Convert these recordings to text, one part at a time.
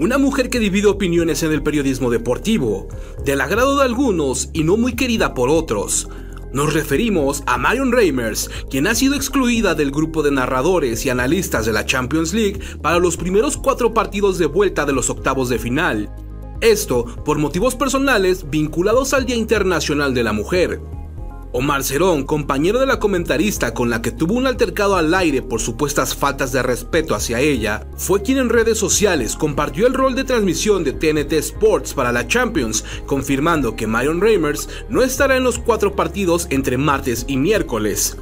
Una mujer que divide opiniones en el periodismo deportivo, del agrado de algunos y no muy querida por otros. Nos referimos a Marion Reimers, quien ha sido excluida del grupo de narradores y analistas de la Champions League para los primeros 4 partidos de vuelta de los octavos de final. Esto por motivos personales vinculados al Día Internacional de la Mujer. Omar Cerón, compañero de la comentarista con la que tuvo un altercado al aire por supuestas faltas de respeto hacia ella, fue quien en redes sociales compartió el rol de transmisión de TNT Sports para la Champions, confirmando que Marion Reimers no estará en los 4 partidos entre martes y miércoles.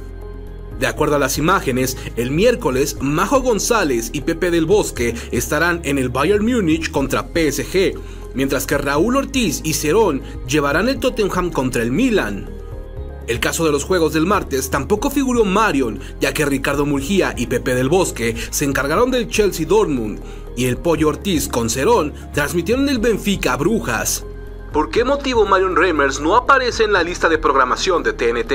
De acuerdo a las imágenes, el miércoles Majo González y Pepe del Bosque estarán en el Bayern Múnich contra PSG, mientras que Raúl Ortiz y Cerón llevarán el Tottenham contra el Milan. El caso de los juegos del martes tampoco figuró Marion, ya que Ricardo Murgía y Pepe del Bosque se encargaron del Chelsea Dortmund y el Pollo Ortiz con Cerón transmitieron el Benfica a Brujas. ¿Por qué motivo Marion Reimers no aparece en la lista de programación de TNT?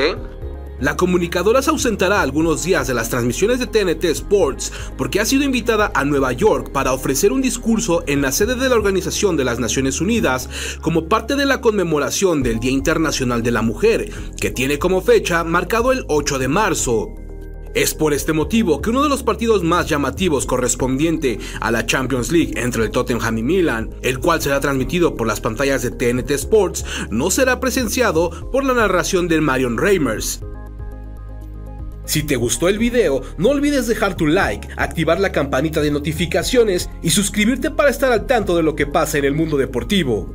La comunicadora se ausentará algunos días de las transmisiones de TNT Sports porque ha sido invitada a Nueva York para ofrecer un discurso en la sede de la Organización de las Naciones Unidas como parte de la conmemoración del Día Internacional de la Mujer, que tiene como fecha marcado el 8 de marzo. Es por este motivo que uno de los partidos más llamativos correspondiente a la Champions League entre el Tottenham y Milan, el cual será transmitido por las pantallas de TNT Sports, no será presenciado por la narración de Marion Reimers. Si te gustó el video, no olvides dejar tu like, activar la campanita de notificaciones y suscribirte para estar al tanto de lo que pasa en el mundo deportivo.